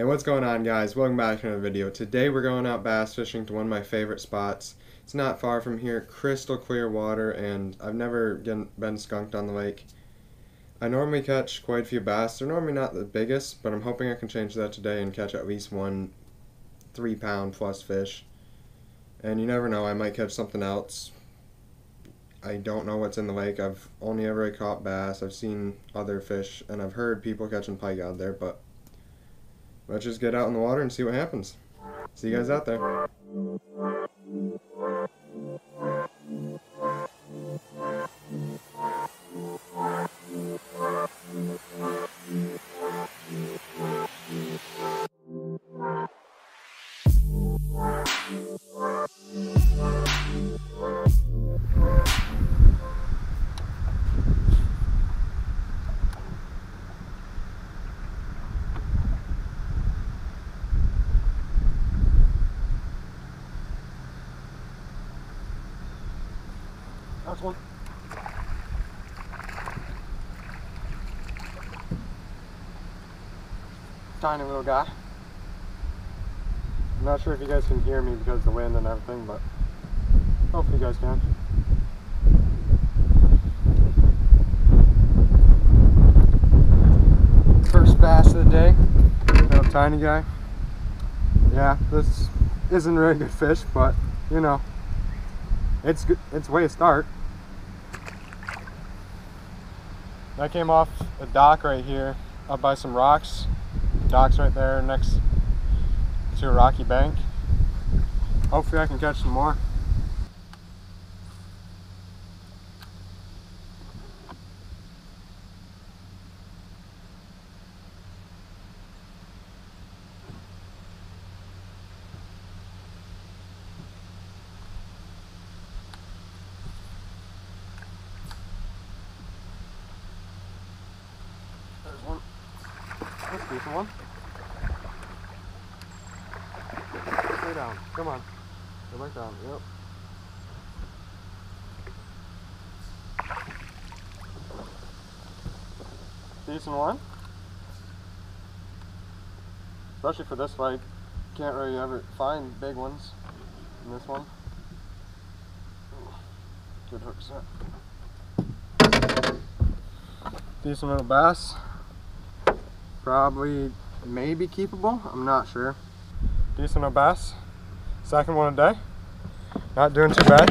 Hey, what's going on, guys? Welcome back to another video. Today we're going out bass fishing to one of my favorite spots. It's not far from here, crystal clear water, and I've never been skunked on the lake. I normally catch quite a few bass. They're normally not the biggest, but I'm hoping I can change that today and catch at least one 3-pound plus fish. And you never know, I might catch something else. I don't know what's in the lake. I've only ever caught bass. I've seen other fish, and I've heard people catching pike out there, but let's just get out in the water and see what happens. See you guys out there. That's one. Tiny little guy. I'm not sure if you guys can hear me because of the wind and everything, but hopefully you guys can. First bass of the day. Little tiny guy. Yeah, this isn't really good fish, but you know, it's good. It's way to start. I came off a dock right here, up by some rocks. The dock's right there next to a rocky bank. Hopefully I can catch some more. That's a decent one. Stay down. Come on. Go back down. Yep. Decent one. Especially for this lake. Can't really ever find big ones in this one. Good hook set. Decent little bass. Probably, maybe keepable, I'm not sure. Decent old bass. Second one a day. Not doing too bad.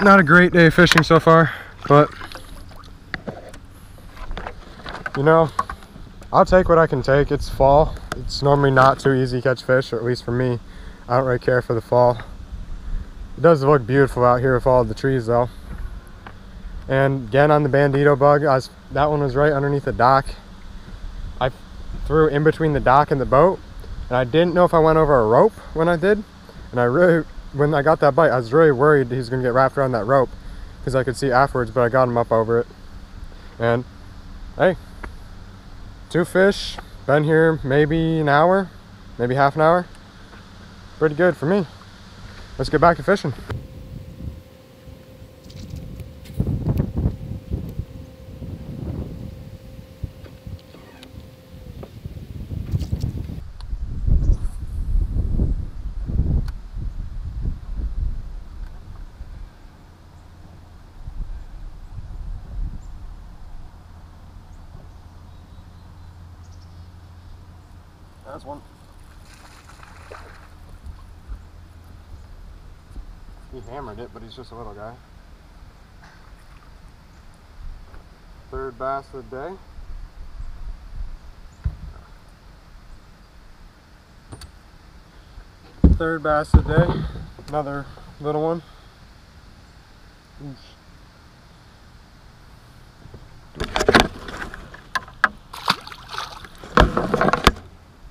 Not a great day of fishing so far, but you know, I'll take what I can take. It's fall. It's normally not too easy to catch fish, or at least for me. I don't really care for the fall. It does look beautiful out here with all of the trees though. And again on the Bandito Bug, that one was right underneath the dock. I threw in between the dock and the boat, and I didn't know if I went over a rope when I did. And when I got that bite, I was really worried he was going to get wrapped around that rope because I could see afterwards, but I got him up over it. And hey, 2 fish, been here maybe an hour, maybe half an hour. Pretty good for me. Let's get back to fishing. That's one. He hammered it, but he's just a little guy. Third bass of the day. Third bass of the day. Another little one. Oof.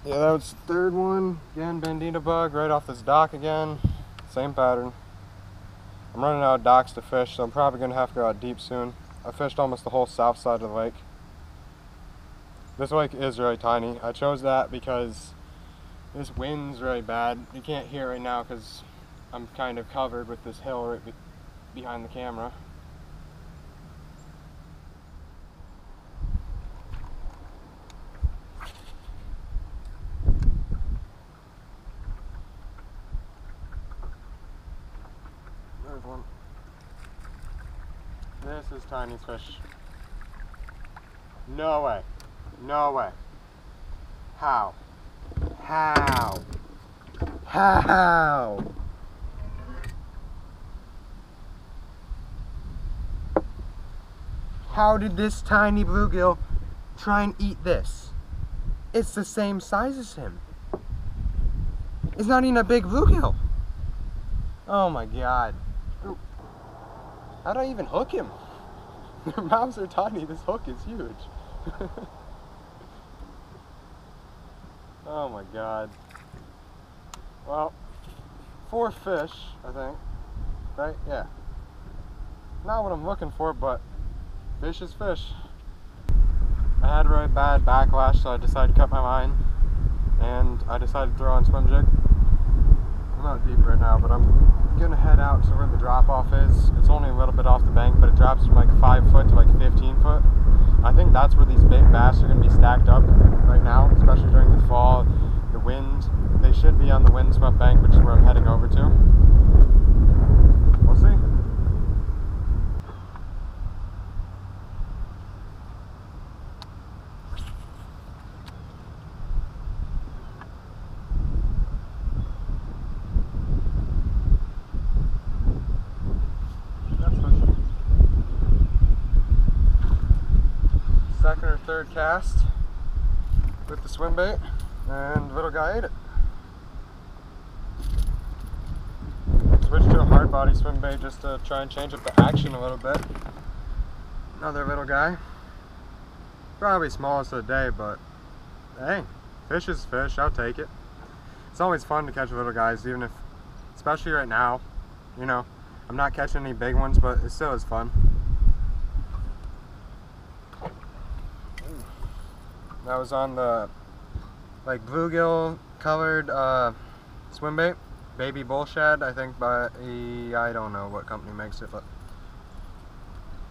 Yeah, that was the third one. Again, Bandito Bug right off this dock again. Same pattern. I'm running out of docks to fish, so I'm probably going to have to go out deep soon. I fished almost the whole south side of the lake. This lake is really tiny. I chose that because this wind's really bad. You can't hear it right now because I'm kind of covered with this hill right behind the camera. this is tiny fish. No way. No way. How? How? How? How did this tiny bluegill try and eat this? It's the same size as him. It's not even a big bluegill. Oh my god. How do I even hook him? Their mouths are tiny, this hook is huge. Oh my god. Well, 4 fish, I think. Right? Yeah. Not what I'm looking for, but fish is fish. I had a really bad backlash, so I decided to cut my line. And I decided to throw on swim jig. I'm not deep right now, but I'm gonna head out to where the drop-off is. It's only a little bit off the bank, but it drops from like 5 foot to like 15 foot. I think that's where these big bass are gonna be stacked up right now, especially during the fall, the wind. They should be on the windswept bank, which is where I'm heading over to. We'll see. Second or third cast with the swim bait, and little guy ate it. Switched to a hard body swim bait just to try and change up the action a little bit. Another little guy. Probably smallest of the day, but hey, fish is fish, I'll take it. It's always fun to catch little guys, even if, especially right now, you know, I'm not catching any big ones, but it still is fun. I was on the like bluegill colored swim bait, baby Bullshad, I think, but I don't know what company makes it, but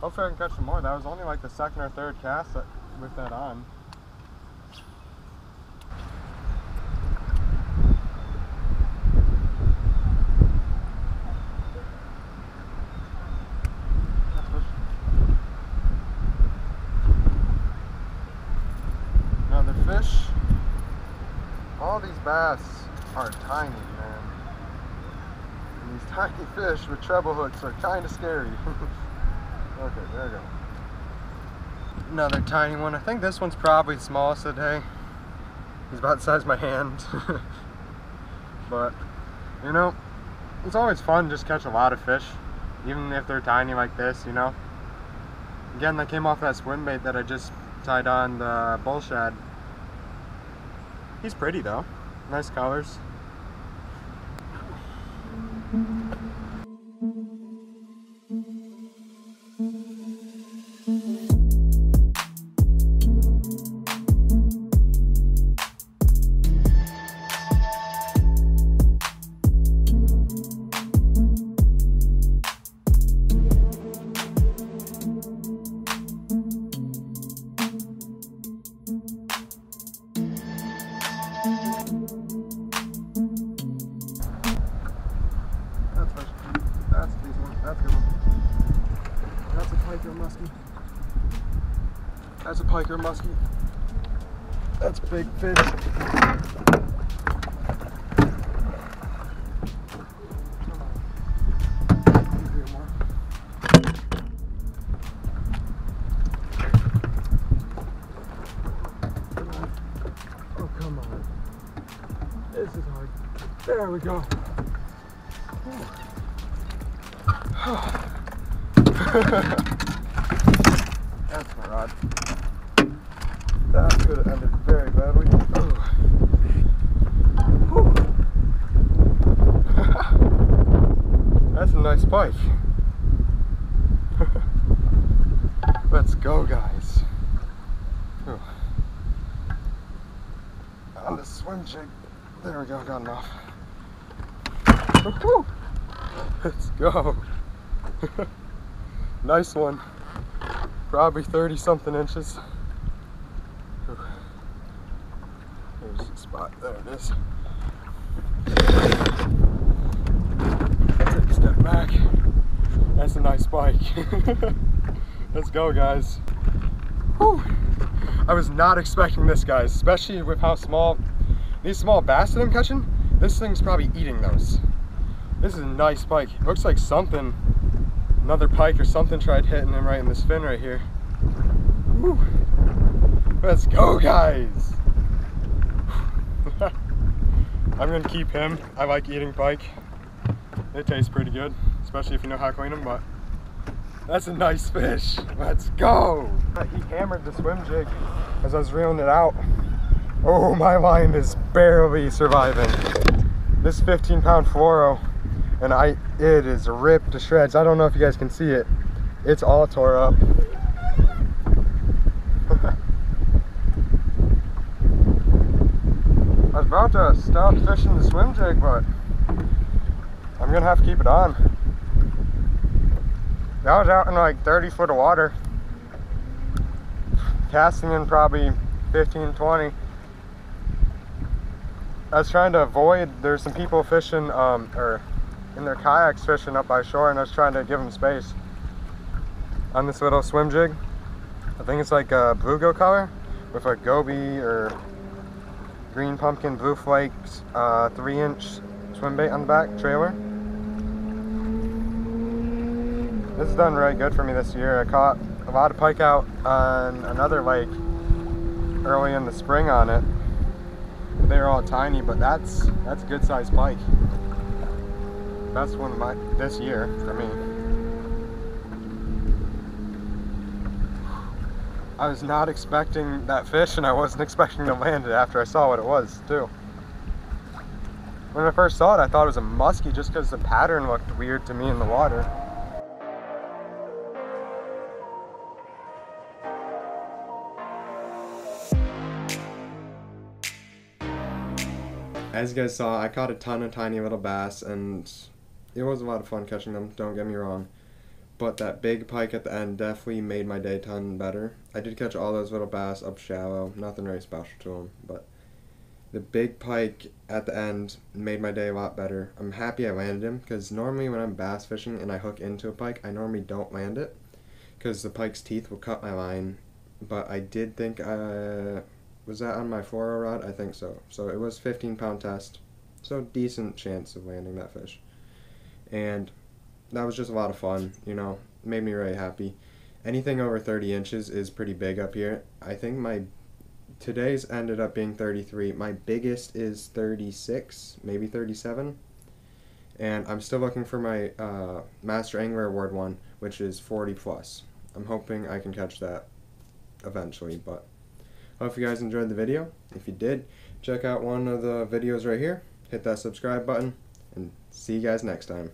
hopefully I can catch some more. That was only like the second or third cast with that on. Fish. All these bass are tiny, man. And these tiny fish with treble hooks are kind of scary. Okay, there we go. Another tiny one. I think this one's probably the smallest of the day. He's about the size of my hand. But, you know, it's always fun to just catch a lot of fish, even if they're tiny like this, you know. Again, they came off that swim bait that I just tied on, the Bullshad. He's pretty though. Nice colors. That's a good one. That's a pike or muskie. That's a pike or muskie. That's a big fish. Come on. Oh, come on. This is hard. There we go. Ooh. That's my rod. That could have ended very badly. That's a nice pike. Let's go, guys. Ooh. On the swim jig. There we go, got enough. Let's go. Nice one. Probably 30-something inches. There's a spot. There it is. Take a step back. That's a nice spike. Let's go, guys. Whew. I was not expecting this, guys, especially with how small these small bass that I'm catching. This thing's probably eating those. This is a nice pike. It looks like something, another pike or something tried hitting him right in this fin right here. Whew. Let's go, guys. I'm gonna keep him. I like eating pike. It tastes pretty good, especially if you know how to clean them, but that's a nice fish. Let's go. He hammered the swim jig as I was reeling it out. Oh, my line is barely surviving. This 15-pound fluoro, and it is ripped to shreds. I don't know if you guys can see it. It's all tore up. I was about to stop fishing the swim jig, but I'm gonna have to keep it on. That was out in like 30 foot of water, casting in probably 15, 20. I was trying to avoid, there's some people fishing, or in their kayaks fishing up by shore, and I was trying to give them space on this little swim jig. I think it's like a bluegill color with like goby or green pumpkin, blue flakes, 3-inch swim bait on the back, trailer. This has done really good for me this year. I caught a lot of pike out on another lake early in the spring on it. They're all tiny, but that's a good sized pike. That's one of my this year for me. I was not expecting that fish, and I wasn't expecting to land it after I saw what it was too. When I first saw it, I thought it was a muskie just because the pattern looked weird to me in the water. As you guys saw, I caught a ton of tiny little bass, and it was a lot of fun catching them, don't get me wrong. But that big pike at the end definitely made my day a ton better. I did catch all those little bass up shallow, nothing really special to them, but the big pike at the end made my day a lot better. I'm happy I landed him, because normally when I'm bass fishing and I hook into a pike, I normally don't land it, because the pike's teeth will cut my line, but I did think was that on my 4-0 rod? I think so. So it was 15-pound test, so decent chance of landing that fish. And that was just a lot of fun, you know, made me really happy. Anything over 30 inches is pretty big up here. I think my, today's ended up being 33. My biggest is 36, maybe 37. And I'm still looking for my Master Angler Award one, which is 40 plus. I'm hoping I can catch that eventually, but hope you guys enjoyed the video. If you did, check out one of the videos right here, hit that subscribe button, and see you guys next time.